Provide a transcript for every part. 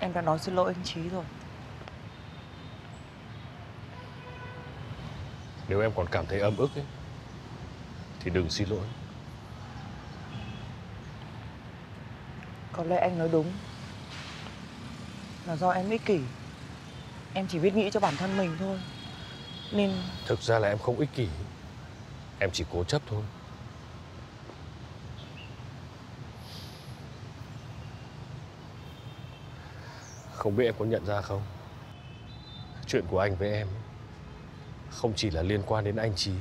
Em đã nói xin lỗi anh Chí rồi. Nếu em còn cảm thấy ấm ức ấy, thì đừng xin lỗi. Có lẽ anh nói đúng. Là do em ích kỷ. Em chỉ biết nghĩ cho bản thân mình thôi. Nên... Thực ra là em không ích kỷ. Em chỉ cố chấp thôi. Không biết em có nhận ra không? Chuyện của anh với em không chỉ là liên quan đến anh Chí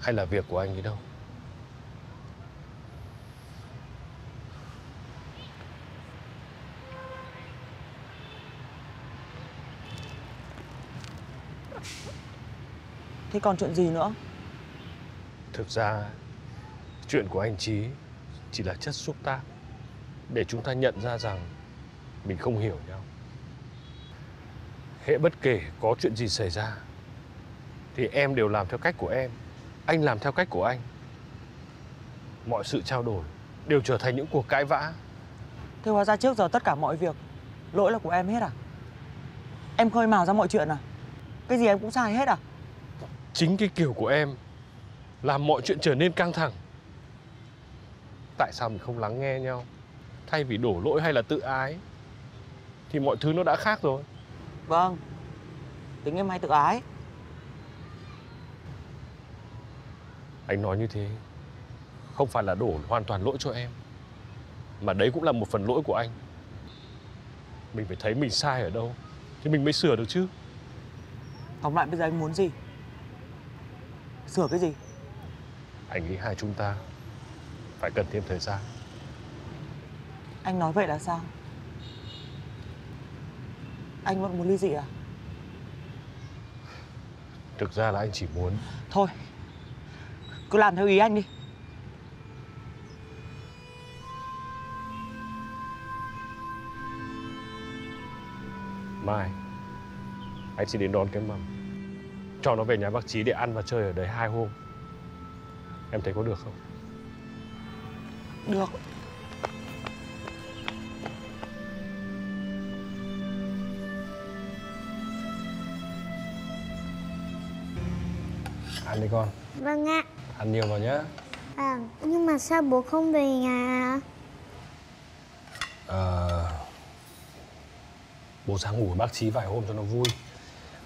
hay là việc của anh ấy đâu. Thế còn chuyện gì nữa? Thực ra chuyện của anh Chí chỉ là chất xúc tác để chúng ta nhận ra rằng mình không hiểu nhau. Hễ bất kể có chuyện gì xảy ra thì em đều làm theo cách của em, anh làm theo cách của anh. Mọi sự trao đổi đều trở thành những cuộc cãi vã. Thế hóa ra trước giờ tất cả mọi việc lỗi là của em hết à? Em khơi mào ra mọi chuyện à? Cái gì em cũng sai hết à? Chính cái kiểu của em làm mọi chuyện trở nên căng thẳng. Tại sao mình không lắng nghe nhau? Thay vì đổ lỗi hay là tự ái thì mọi thứ nó đã khác rồi. Vâng, tính em hay tự ái. Anh nói như thế không phải là đổ hoàn toàn lỗi cho em, mà đấy cũng là một phần lỗi của anh. Mình phải thấy mình sai ở đâu thì mình mới sửa được chứ. Tóm lại bây giờ anh muốn gì? Sửa cái gì? Anh nghĩ hai chúng ta phải cần thêm thời gian. Anh nói vậy là sao? Anh vẫn muốn ly dị à? Thực ra là anh chỉ muốn... Thôi, cứ làm theo ý anh đi. Mai, anh sẽ đến đón cái mầm, cho nó về nhà bác Chí để ăn và chơi ở đấy 2 hôm. Em thấy có được không? Được. Ăn đi con. Vâng ạ. Ăn nhiều vào nhá. À, nhưng mà sao bố không về nhà? Bố sáng ngủ với bác Chí vài hôm cho nó vui.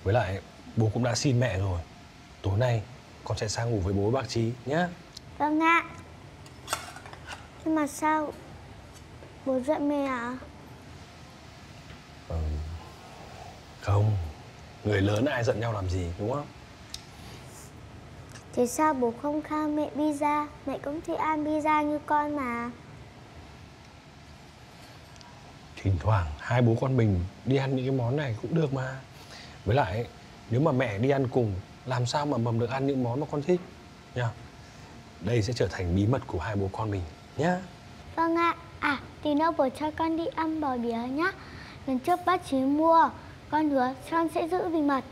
Với lại bố cũng đã xin mẹ rồi. Tối nay con sẽ sang ngủ với bố bác Chí nhá. Vâng ạ. Nhưng mà sao bố giận mẹ ạ? Không, người lớn ai giận nhau làm gì, đúng không? Thế sao bố không khao mẹ pizza? Mẹ cũng thích ăn pizza như con mà. Thỉnh thoảng hai bố con mình đi ăn những cái món này cũng được mà. Với lại nếu mà mẹ đi ăn cùng, làm sao mà mầm được ăn những món mà con thích nha. Đây sẽ trở thành bí mật của hai bố con mình nhá. Vâng ạ. À, tí nữa bố cho con đi ăn bò bía nhá. Lần trước bác Chí mua, con hứa con sẽ giữ bí mật.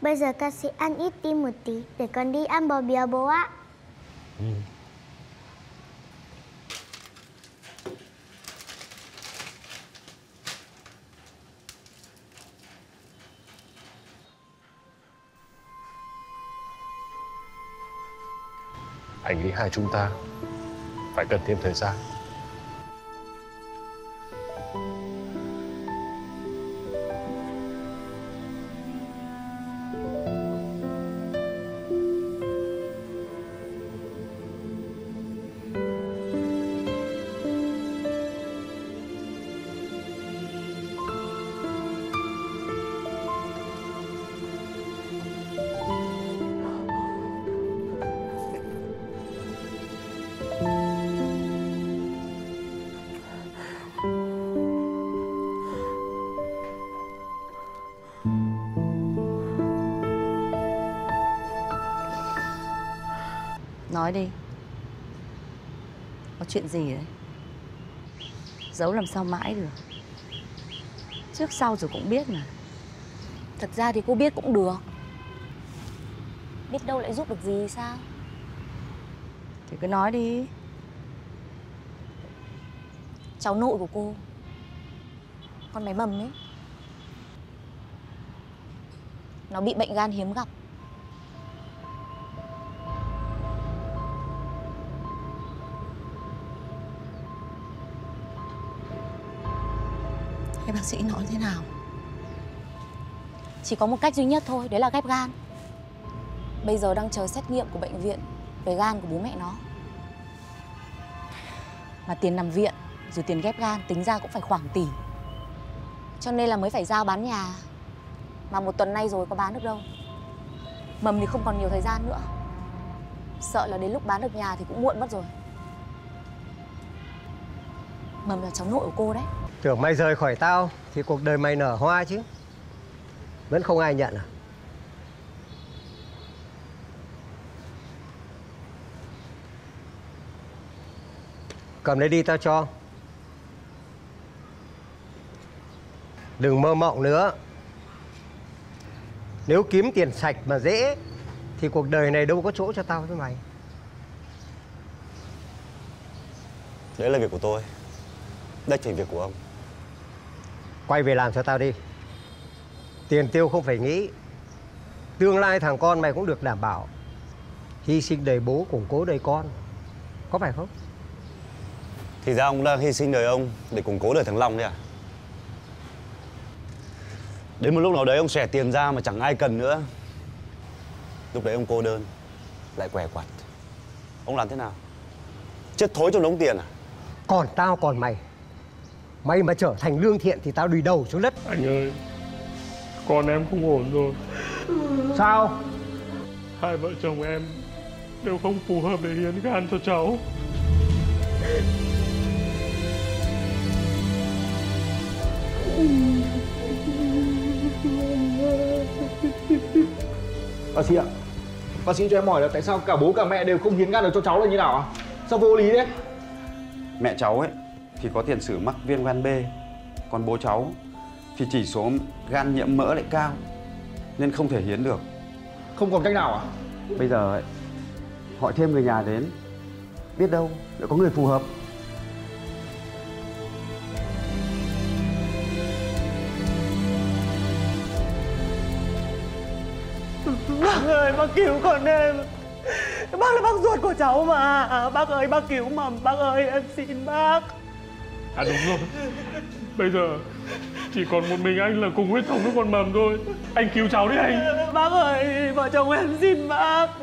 Bây giờ con sẽ ăn ít đi một tí để con đi ăn bò bìa bố ạ. Anh nghĩ hai chúng ta phải cần thêm thời gian. Nói đi. Có chuyện gì đấy? Giấu làm sao mãi được? Trước sau rồi cũng biết mà. Thật ra thì cô biết cũng được. Biết đâu lại giúp được gì sao? Thì cứ nói đi. cháu nội của cô, con bé Mầm ấy, nó bị bệnh gan hiếm gặp. Thế bác sĩ nói thế nào? Chỉ có một cách duy nhất thôi, đấy là ghép gan. Bây giờ đang chờ xét nghiệm của bệnh viện về gan của bố mẹ nó. Mà tiền nằm viện rồi tiền ghép gan tính ra cũng phải khoảng tỷ. Cho nên là mới phải giao bán nhà. Mà một tuần nay rồi có bán được đâu. Mầm thì không còn nhiều thời gian nữa. Sợ là đến lúc bán được nhà thì cũng muộn mất rồi. Mầm là cháu nội của cô đấy. Tưởng mày rời khỏi tao thì cuộc đời mày nở hoa chứ. Vẫn không ai nhận à? Cầm lấy đi tao cho. Đừng mơ mộng nữa. Nếu kiếm tiền sạch mà dễ thì cuộc đời này đâu có chỗ cho tao với mày. Đấy là việc của tôi. Đây chỉ việc của ông. Quay về làm cho tao đi. Tiền tiêu không phải nghĩ. Tương lai thằng con mày cũng được đảm bảo. Hy sinh đời bố, củng cố đời con. Có phải không? Thì ra ông đang hy sinh đời ông để củng cố đời thằng Long đấy à? Đến một lúc nào đấy ông xẻ tiền ra mà chẳng ai cần nữa. Lúc đấy ông cô đơn, lại què quặt. Ông làm thế nào? Chết thối trong đống tiền à? Còn tao còn mày. Mày mà trở thành lương thiện thì tao đùi đầu xuống đất. Anh ơi, con em không ổn rồi. Sao? Hai vợ chồng em đều không phù hợp để hiến gan cho cháu. Bác sĩ ạ, bác sĩ cho em hỏi là tại sao cả bố cả mẹ đều không hiến gan được cho cháu là như nào ạ? Sao vô lý đấy? Mẹ cháu ấy thì có tiền sử mắc viêm gan B, còn bố cháu thì chỉ số gan nhiễm mỡ lại cao nên không thể hiến được. Không còn cách nào ạ? Bây giờ ấy, hỏi thêm người nhà đến, biết đâu lại có người phù hợp. Bác ơi, bác cứu con em. Bác là bác ruột của cháu mà. Bác ơi, bác cứu Mầm. Bác ơi, em xin bác. À đúng rồi, bây giờ chỉ còn một mình anh là cùng huyết thống với con Mầm thôi. Anh cứu cháu đi anh. Bác ơi, vợ chồng em xin bác.